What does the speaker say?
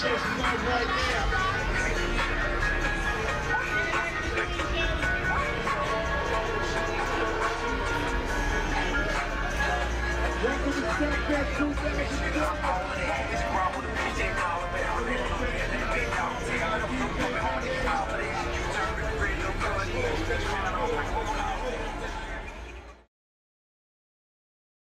shit's love right there. Welcome to Southwest 2012.